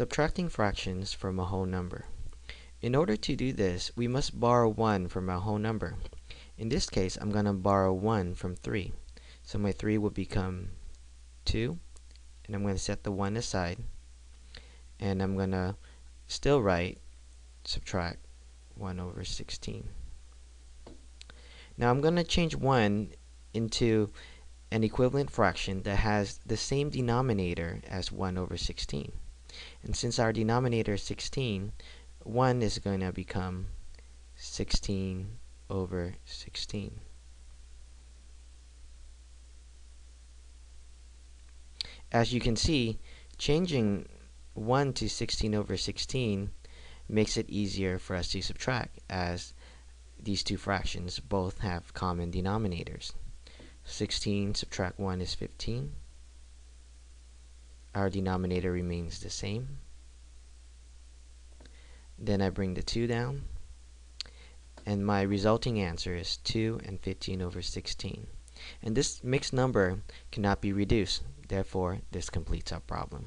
Subtracting fractions from a whole number. In order to do this, we must borrow 1 from a whole number. In this case, I'm going to borrow 1 from 3. So my 3 will become 2, and I'm going to set the 1 aside, and I'm going to still write subtract 1 over 16. Now I'm going to change 1 into an equivalent fraction that has the same denominator as 1 over 16. And since our denominator is 16, 1 is going to become 16 over 16. As you can see, changing 1 to 16 over 16 makes it easier for us to subtract, as these two fractions both have common denominators. 16 subtract 1 is 15. Our denominator remains the same. Then I bring the 2 down, and my resulting answer is 2 and 15 over 16. And this mixed number cannot be reduced, therefore this completes our problem.